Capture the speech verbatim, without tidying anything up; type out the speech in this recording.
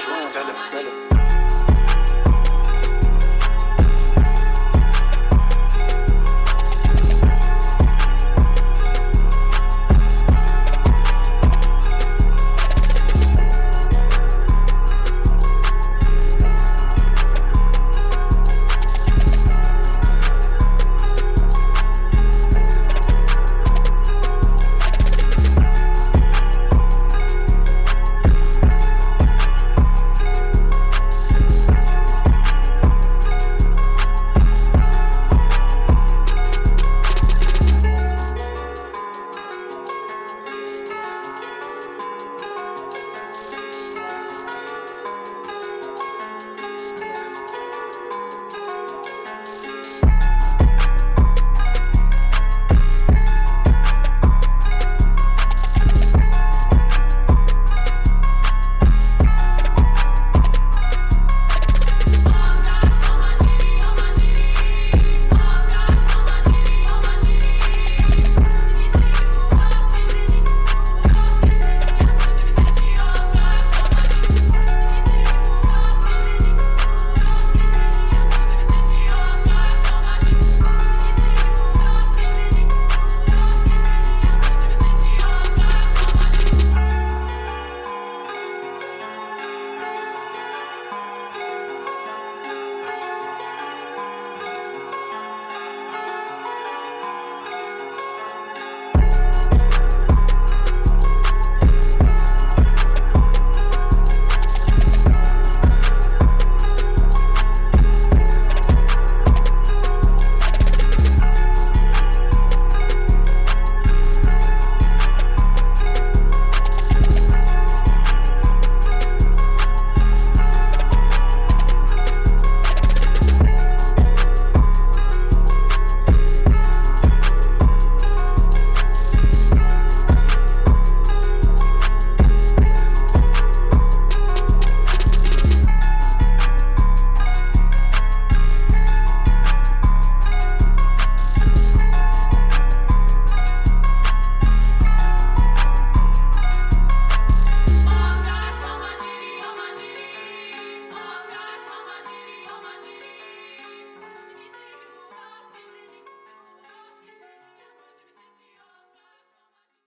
Dream, tell him.